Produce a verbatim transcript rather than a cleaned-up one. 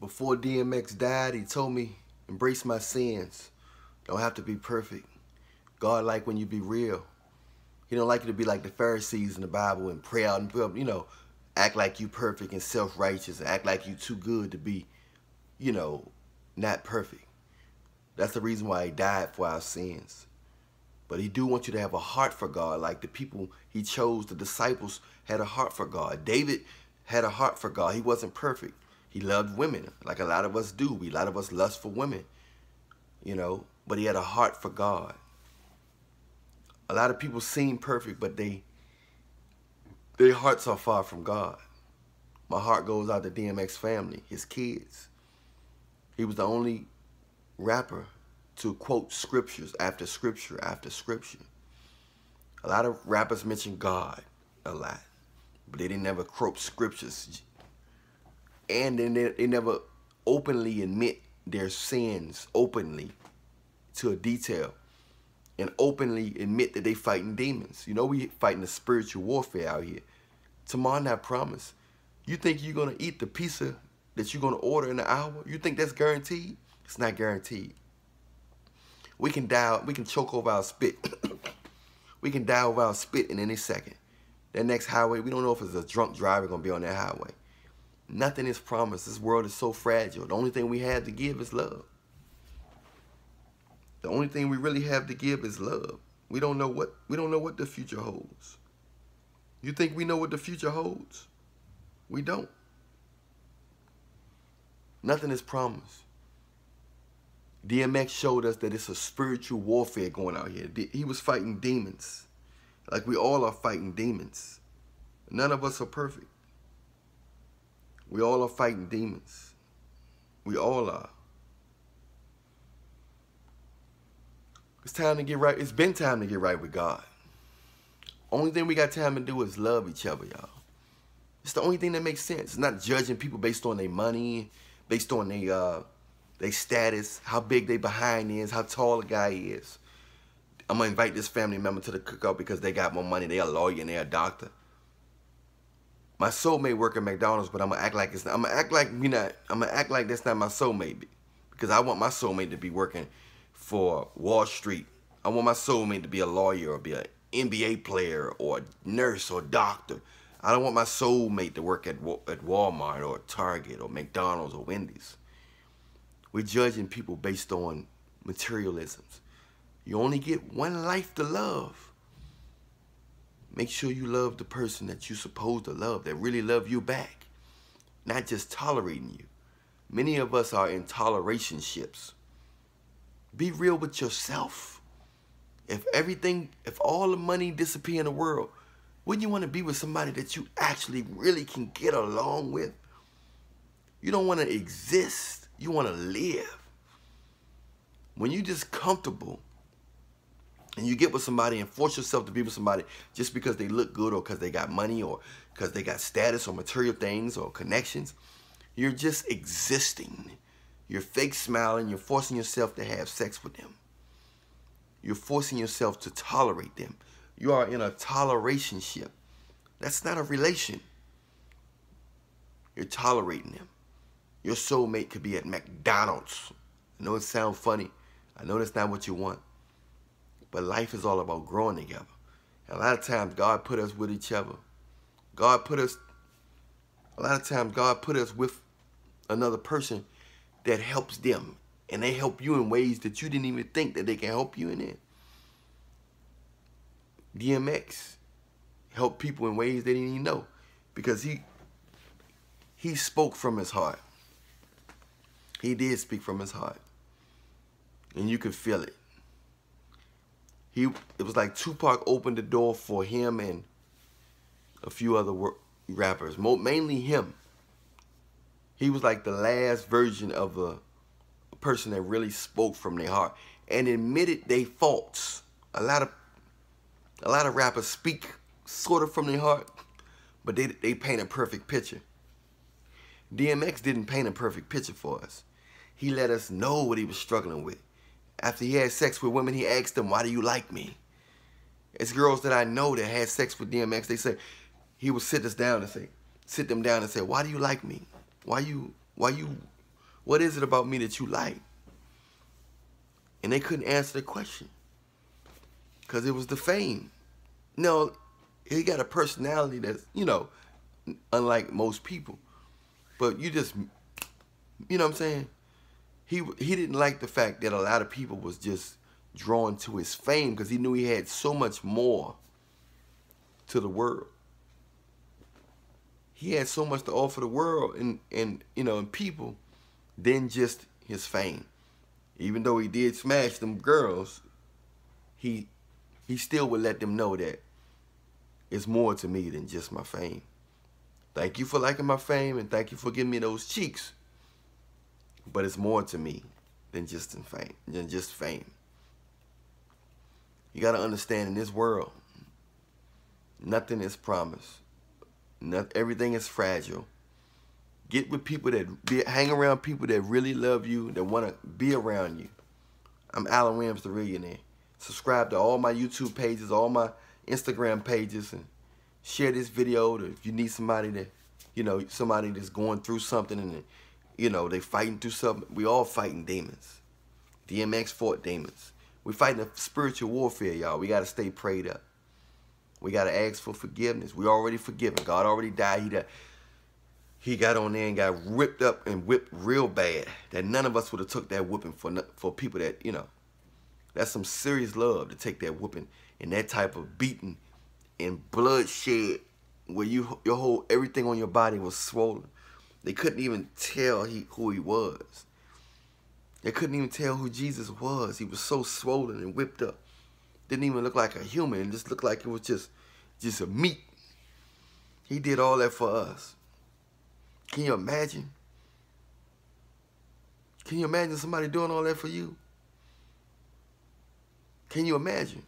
Before D M X died, he told me, embrace my sins. Don't have to be perfect. God like when you be real. He don't like you to be like the Pharisees in the Bible and pray out and, you know, act like you perfect and self-righteous and act like you too good to be, you know, not perfect. That's the reason why he died for our sins. But he do want you to have a heart for God, like the people he chose, the disciples had a heart for God. David had a heart for God. He wasn't perfect. He loved women, like a lot of us do. We, a lot of us lust for women, you know, but he had a heart for God. A lot of people seem perfect, but they, their hearts are far from God. My heart goes out to D M X family, his kids. He was the only rapper to quote scriptures after scripture after scripture. A lot of rappers mention God a lot, but they didn't ever quote scriptures. And then they, they never openly admit their sins openly to a detail and openly admit that they fighting demons. You know, we fighting a spiritual warfare out here. Tomorrow night promise. You think you're going to eat the pizza that you're going to order in an hour? You think that's guaranteed? It's not guaranteed. We can die, we can choke over our spit. We can die over our spit in any second. That next highway, we don't know if it's a drunk driver gonna be on that highway. Nothing is promised. This world is so fragile. The only thing we have to give is love. The only thing we really have to give is love. We don't know what we don't know what the future holds. You think we know what the future holds? We don't. Nothing is promised. D M X showed us that it's a spiritual warfare going out here. He was fighting demons. Like we all are fighting demons. None of us are perfect. We all are fighting demons. We all are. It's time to get right. It's been time to get right with God. Only thing we got time to do is love each other, y'all. It's the only thing that makes sense. It's not judging people based on their money, based on their... Uh, They status, how big they behind is, how tall a guy is. I'm going to invite this family member to the cookout because they got more money. They're a lawyer and they're a doctor. My soulmate work at McDonald's, but I'm going to act like it's not. I'm going to act like we not. I'm going to act like that's not my soulmate, because I want my soulmate to be working for Wall Street. I want my soulmate to be a lawyer or be an N B A player or a nurse or a doctor. I don't want my soulmate to work at at Walmart or Target or McDonald's or Wendy's. We're judging people based on materialisms. You only get one life to love. Make sure you love the person that you're supposed to love, that really love you back, not just tolerating you. Many of us are in tolerationships. Be real with yourself. If everything, if all the money disappeared in the world, wouldn't you want to be with somebody that you actually really can get along with? You don't want to exist. You want to live. When you're just comfortable and you get with somebody and force yourself to be with somebody just because they look good or because they got money or because they got status or material things or connections, you're just existing. You're fake smiling. You're forcing yourself to have sex with them. You're forcing yourself to tolerate them. You are in a tolerationship. That's not a relation. You're tolerating them. Your soulmate could be at McDonald's. I know it sounds funny. I know that's not what you want. But life is all about growing together. And a lot of times God put us with each other. God put us, a lot of times God put us with another person that helps them. And they help you in ways that you didn't even think that they can help you in it. D M X helped people in ways they didn't even know. Because he, he spoke from his heart. He did speak from his heart. And you could feel it. He, it was like Tupac opened the door for him and a few other rappers. Mainly him. He was like the last version of a, a person that really spoke from their heart and admitted their faults. A lot of, a lot of rappers speak sort of from their heart, but they, they paint a perfect picture. D M X didn't paint a perfect picture for us. He let us know what he was struggling with. After he had sex with women, he asked them, why do you like me? It's girls that I know that had sex with D M X. They say, he would sit us down and say, sit them down and say, why do you like me? Why you, why you What is it about me that you like? And they couldn't answer the question because it was the fame. No, he got a personality that's, you know, unlike most people. But you just, you know what I'm saying? He, he didn't like the fact that a lot of people was just drawn to his fame because he knew he had so much more to the world. He had so much to offer the world and, and you know, and people than just his fame. Even though he did smash them girls, he he still would let them know that it's more to me than just my fame. Thank you for liking my fame and thank you for giving me those cheeks. But it's more to me than just in fame, than just fame. You gotta understand, in this world, nothing is promised. Not, everything is fragile. Get with people that be, hang around people that really love you, that want to be around you. I'm Alan Williams, the Millionaire. Subscribe to all my YouTube pages, all my Instagram pages, and share this video. To, if you need somebody that, you know, somebody that's going through something and, you know, they fighting through something. We all fighting demons. D M X fought demons. We're fighting a spiritual warfare, y'all. We got to stay prayed up. We got to ask for forgiveness. We already forgiven. God already died. He, died. He got on there and got ripped up and whipped real bad. That none of us would have took that whooping for, for people that, you know, that's some serious love to take that whooping and that type of beating and bloodshed where you, your whole, everything on your body was swollen. They couldn't even tell he, who he was. They couldn't even tell who Jesus was. He was so swollen and whipped up. Didn't even look like a human. It just looked like it was just, just a meat. He did all that for us. Can you imagine? Can you imagine somebody doing all that for you? Can you imagine?